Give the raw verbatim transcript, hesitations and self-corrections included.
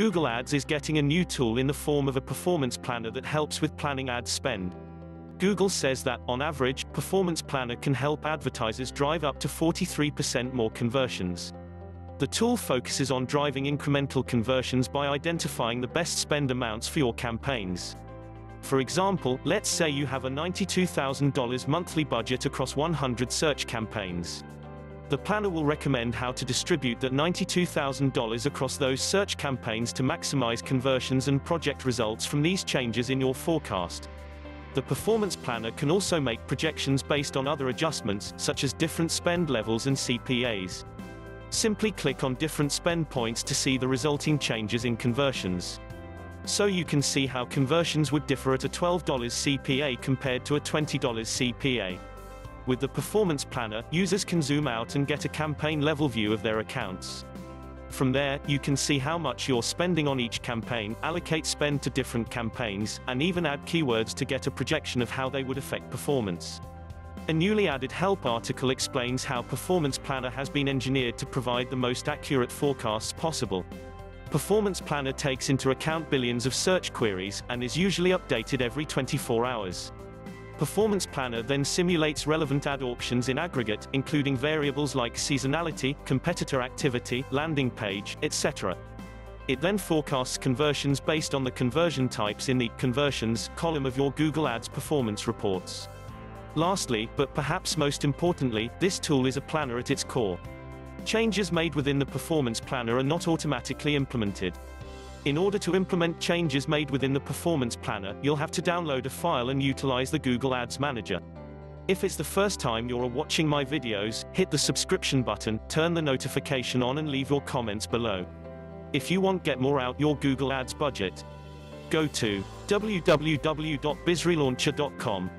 Google Ads is getting a new tool in the form of a performance planner that helps with planning ad spend. Google says that, on average, Performance Planner can help advertisers drive up to forty-three percent more conversions. The tool focuses on driving incremental conversions by identifying the best spend amounts for your campaigns. For example, let's say you have a ninety-two thousand dollars monthly budget across one hundred search campaigns. The planner will recommend how to distribute that ninety-two thousand dollars across those search campaigns to maximize conversions and project results from these changes in your forecast. The performance planner can also make projections based on other adjustments, such as different spend levels and C P As. Simply click on different spend points to see the resulting changes in conversions. So you can see how conversions would differ at a twelve dollar C P A compared to a twenty dollar C P A. With the performance planner, users can zoom out and get a campaign-level view of their accounts. From there, you can see how much you're spending on each campaign, allocate spend to different campaigns, and even add keywords to get a projection of how they would affect performance. A newly added help article explains how Performance Planner has been engineered to provide the most accurate forecasts possible. Performance Planner takes into account billions of search queries, and is usually updated every twenty-four hours. Performance Planner then simulates relevant ad auctions in aggregate, including variables like seasonality, competitor activity, landing page, et cetera. It then forecasts conversions based on the conversion types in the conversions column of your Google Ads performance reports. Lastly, but perhaps most importantly, this tool is a planner at its core. Changes made within the Performance Planner are not automatically implemented. In order to implement changes made within the Performance Planner, you'll have to download a file and utilize the Google Ads Manager. If it's the first time you're watching my videos, hit the subscription button, turn the notification on, and leave your comments below. If you want to get more out your Google Ads budget, go to w w w dot biz relauncher dot com.